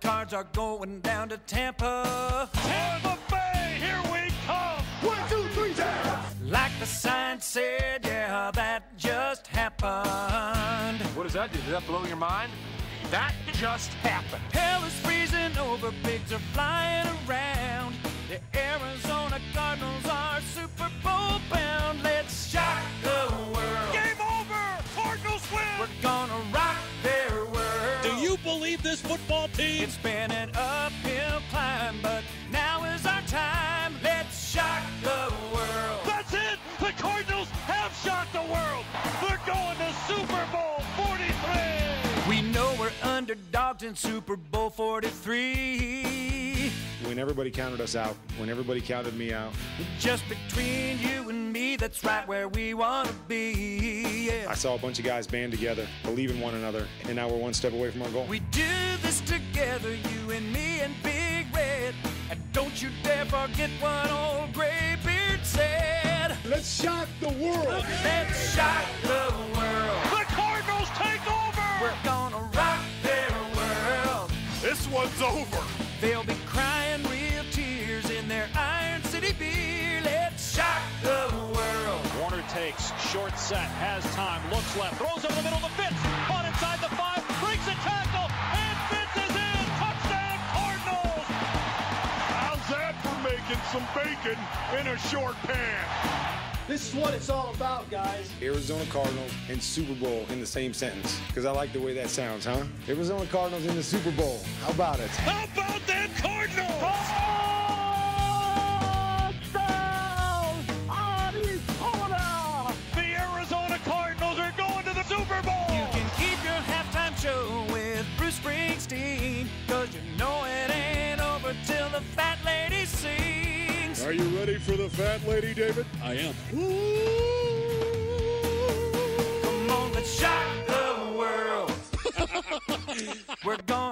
Cards are going down to Tampa. Tampa Bay, here we come. 1, 2, 3, Tampa. Like the sign said, yeah, that just happened. What does that do? Does that blow your mind? That just happened. Hell is freezing over, pigs are flying around. The Arizona Cardinals are Super Bowl bound. Let's shock the world. Game over. Cardinals win. We're gonna rock their world. Do you believe this football team? It's been an uphill climb, but now is our time. Let's shock the world. That's it. The Cardinals have shocked the world. They're going to Super Bowl 43. We know we're underdogs in Super Bowl 43. When everybody counted us out, when everybody counted me out. Just between you and me, that's right where we want to be. Yeah. I saw a bunch of guys band together, believe in one another, and now we're one step away from our goal. We do this together, you and me and Big Red. And don't you dare forget what old Graybeard said. Let's shock the world. Let's shock the world. The Cardinals take over. We're gonna rock their world. This one's over. They'll be crying real tears in their Iron City beer. Let's shock the world. Warner takes, short set, has time, looks left, throws over the middle to Fitz, caught inside the 5, breaks a tackle, and Fitz is in. Touchdown, Cardinals! How's that for making some bacon in a short pan? This is what it's all about, guys. Arizona Cardinals and Super Bowl in the same sentence. Because I like the way that sounds, huh? Arizona Cardinals in the Super Bowl. How about it? How about them Cardinals? Touchdown, Arizona! The Arizona Cardinals are going to the Super Bowl! You can keep your halftime show with Bruce Springsteen. Because you know it ain't over till the fat lady sings. Are you ready for the fat lady, David? I am. Ooh. Come on, let's shock the world. We're going.